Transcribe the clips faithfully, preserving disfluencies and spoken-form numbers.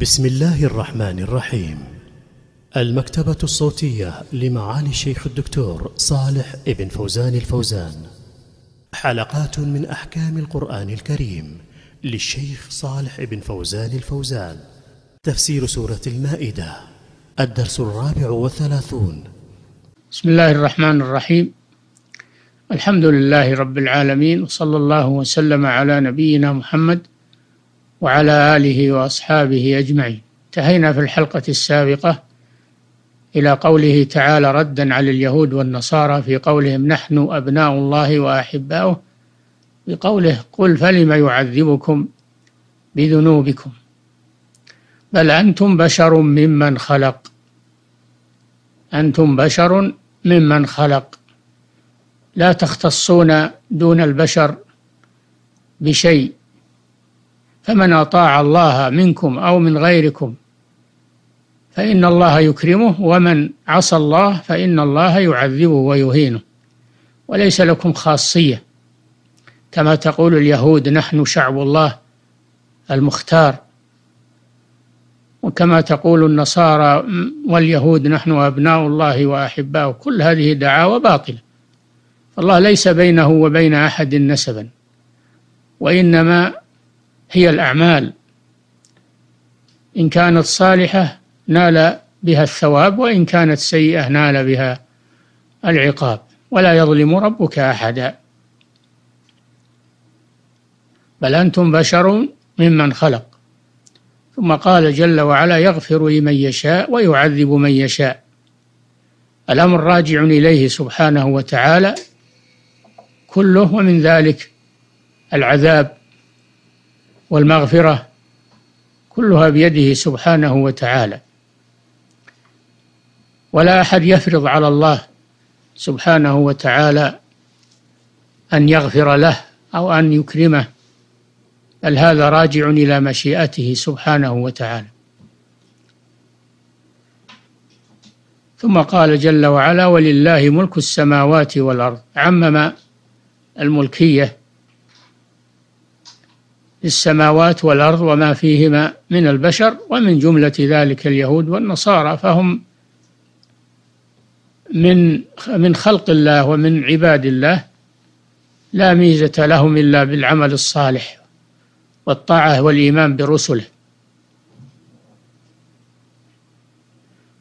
بسم الله الرحمن الرحيم. المكتبة الصوتية لمعالي الشيخ الدكتور صالح ابن فوزان الفوزان. حلقات من أحكام القرآن الكريم للشيخ صالح ابن فوزان الفوزان. تفسير سورة المائدة، الدرس الرابع والثلاثون. بسم الله الرحمن الرحيم. الحمد لله رب العالمين، وصلى الله وسلم على نبينا محمد وعلى آله وأصحابه أجمعين. انتهينا في الحلقة السابقة إلى قوله تعالى ردا على اليهود والنصارى في قولهم نحن أبناء الله وأحباؤه، بقوله قل فلم يعذبكم بذنوبكم بل أنتم بشر ممن خلق. أنتم بشر ممن خلق، لا تختصون دون البشر بشيء، فمن أطاع الله منكم أو من غيركم فإن الله يكرمه، ومن عصى الله فإن الله يعذبه ويهينه، وليس لكم خاصية كما تقول اليهود نحن شعب الله المختار، وكما تقول النصارى واليهود نحن أبناء الله وأحباؤه. كل هذه دعاوى باطلة، فالله ليس بينه وبين أحد نسبا، وإنما هي الأعمال، إن كانت صالحة نال بها الثواب، وإن كانت سيئة نال بها العقاب، ولا يظلم ربك أحدا. بل أنتم بشر ممن خلق. ثم قال جل وعلا يغفر لمن يشاء ويعذب من يشاء. الأمر راجع إليه سبحانه وتعالى كله، ومن ذلك العذاب والمغفرة كلها بيده سبحانه وتعالى، ولا أحد يفرض على الله سبحانه وتعالى أن يغفر له أو أن يكرمه، بل هذا راجع إلى مشيئته سبحانه وتعالى. ثم قال جل وعلا ولله ملك السماوات والأرض، عمم الملكية السماوات والأرض وما فيهما من البشر، ومن جملة ذلك اليهود والنصارى، فهم من من خلق الله ومن عباد الله، لا ميزة لهم إلا بالعمل الصالح والطاعة والإيمان برسله.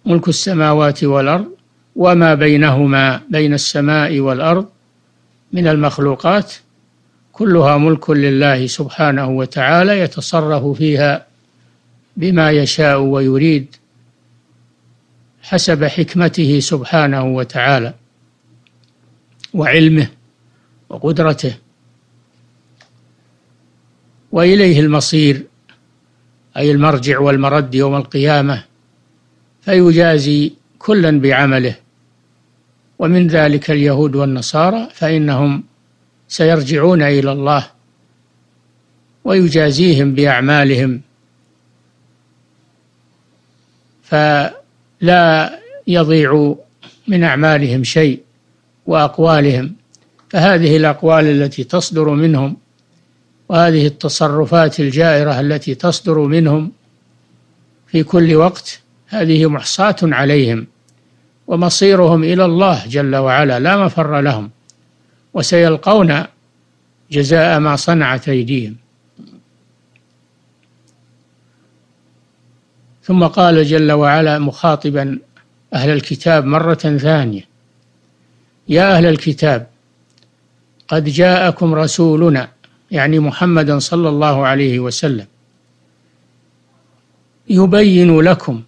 ملك السماوات والأرض وما بينهما، بين السماء والأرض من المخلوقات كلها ملك لله سبحانه وتعالى، يتصرف فيها بما يشاء ويريد حسب حكمته سبحانه وتعالى وعلمه وقدرته، وإليه المصير أي المرجع والمرد يوم القيامة، فيجازي كلا بعمله. ومن ذلك اليهود والنصارى، فإنهم سيرجعون إلى الله ويجازيهم بأعمالهم، فلا يضيع من أعمالهم شيء وأقوالهم. فهذه الأقوال التي تصدر منهم، وهذه التصرفات الجائرة التي تصدر منهم في كل وقت، هذه محصاة عليهم، ومصيرهم إلى الله جل وعلا، لا مفر لهم، وسيلقون جزاء ما صنعت أيديهم. ثم قال جل وعلا مخاطبا أهل الكتاب مرة ثانية يا أهل الكتاب قد جاءكم رسولنا، يعني محمدا صلى الله عليه وسلم، يبين لكم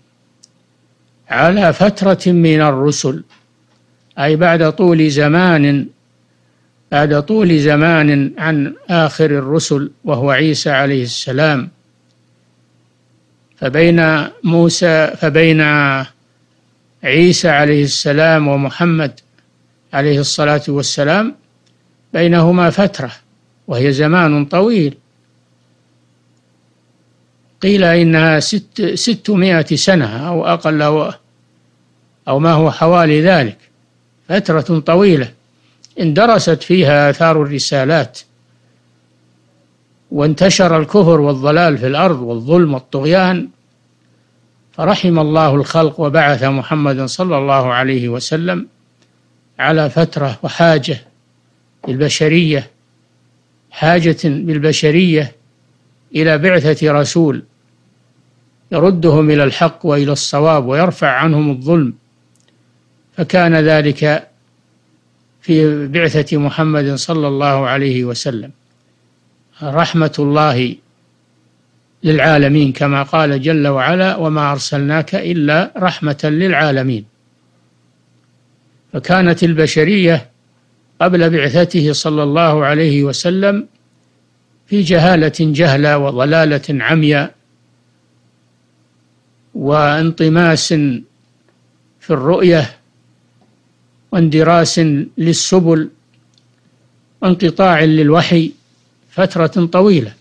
على فترة من الرسل، أي بعد طول زمان، بعد طول زمان عن آخر الرسل وهو عيسى عليه السلام. فبين موسى فبين عيسى عليه السلام ومحمد عليه الصلاة والسلام بينهما فترة، وهي زمان طويل، قيل إنها ست ستمائة سنة أو أقل أو ما هو حوالي ذلك، فترة طويلة اندرست فيها آثار الرسالات، وانتشر الكفر والضلال في الأرض والظلم والطغيان، فرحم الله الخلق وبعث محمدا صلى الله عليه وسلم على فترة وحاجة بالبشرية، حاجة بالبشرية إلى بعثة رسول يردهم إلى الحق وإلى الصواب ويرفع عنهم الظلم، فكان ذلك في بعثة محمد صلى الله عليه وسلم رحمة الله للعالمين، كما قال جل وعلا: وما أرسلناك إلا رحمة للعالمين. فكانت البشرية قبل بعثته صلى الله عليه وسلم في جهالة جهلة وضلالة عمياء وانطماس في الرؤية واندراس للسبل وانقطاع للوحي فترة طويلة،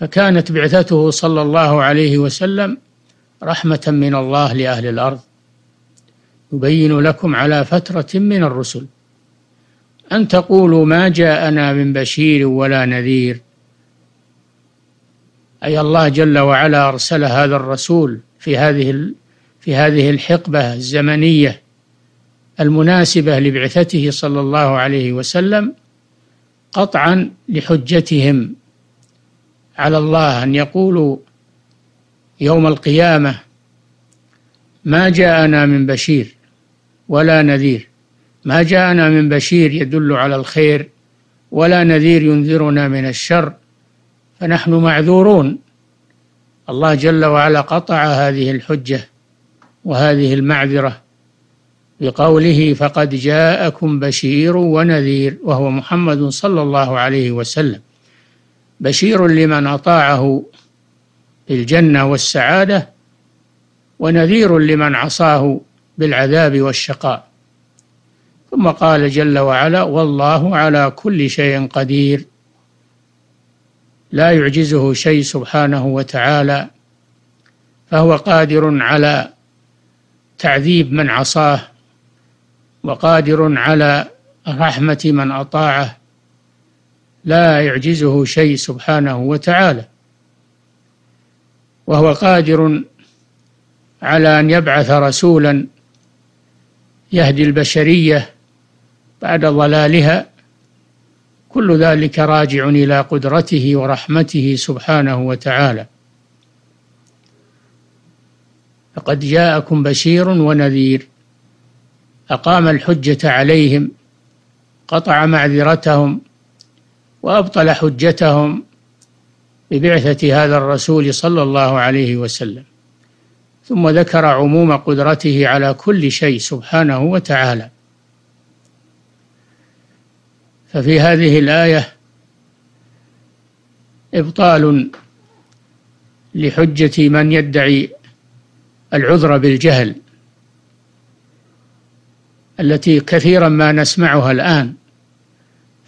فكانت بعثته صلى الله عليه وسلم رحمة من الله لأهل الأرض. يبين لكم على فترة من الرسل أن تقولوا ما جاءنا من بشير ولا نذير، أي الله جل وعلا أرسل هذا الرسول في هذه في هذه الحقبة الزمنية المناسبة لبعثته صلى الله عليه وسلم قطعا لحجتهم على الله أن يقولوا يوم القيامة ما جاءنا من بشير ولا نذير. ما جاءنا من بشير يدل على الخير، ولا نذير ينذرنا من الشر، فنحن معذورون. الله جل وعلا قطع هذه الحجة وهذه المعذرة بقوله: فقد جاءكم بشير ونذير، وهو محمد صلى الله عليه وسلم. بشير لمن أطاعه بالجنة والسعادة، ونذير لمن عصاه بالعذاب والشقاء. ثم قال جل وعلا: والله على كل شيء قدير، لا يعجزه شيء سبحانه وتعالى، فهو قادر على تعذيب من عصاه، وقادر على رحمة من أطاعه، لا يعجزه شيء سبحانه وتعالى، وهو قادر على أن يبعث رسولا يهدي البشرية بعد ضلالها. كل ذلك راجع إلى قدرته ورحمته سبحانه وتعالى. فقد جاءكم بشير ونذير، أقام الحجة عليهم، قطع معذرتهم، وأبطل حجتهم ببعثة هذا الرسول صلى الله عليه وسلم. ثم ذكر عموم قدرته على كل شيء سبحانه وتعالى. ففي هذه الآية إبطال لحجة من يدعي العذر بالجهل، التي كثيرا ما نسمعها الآن،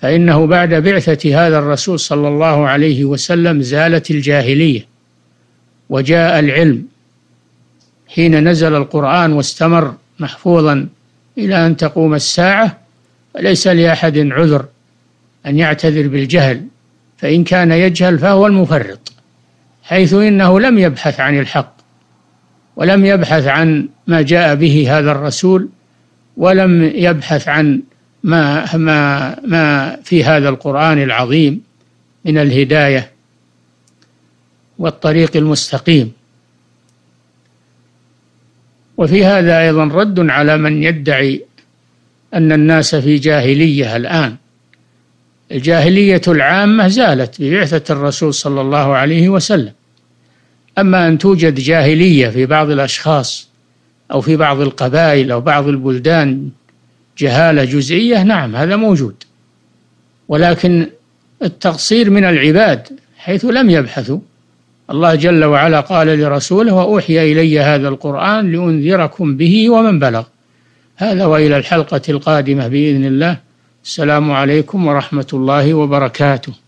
فإنه بعد بعثة هذا الرسول صلى الله عليه وسلم زالت الجاهلية وجاء العلم حين نزل القرآن واستمر محفوظا إلى أن تقوم الساعة. فليس لأحد عذر أن يعتذر بالجهل، فإن كان يجهل فهو المفرط، حيث إنه لم يبحث عن الحق ولم يبحث عن ما جاء به هذا الرسول، ولم يبحث عن ما, ما, ما في هذا القرآن العظيم من الهداية والطريق المستقيم. وفي هذا أيضا رد على من يدعي أن الناس في جاهلية الآن. الجاهلية العامة زالت ببعثة الرسول صلى الله عليه وسلم. أما أن توجد جاهلية في بعض الأشخاص أو في بعض القبائل أو بعض البلدان، جهالة جزئية، نعم هذا موجود، ولكن التقصير من العباد حيث لم يبحثوا. الله جل وعلا قال لرسوله: وأوحي إلي هذا القرآن لأنذركم به ومن بلغ. هذا، وإلى الحلقة القادمة بإذن الله. السلام عليكم ورحمة الله وبركاته.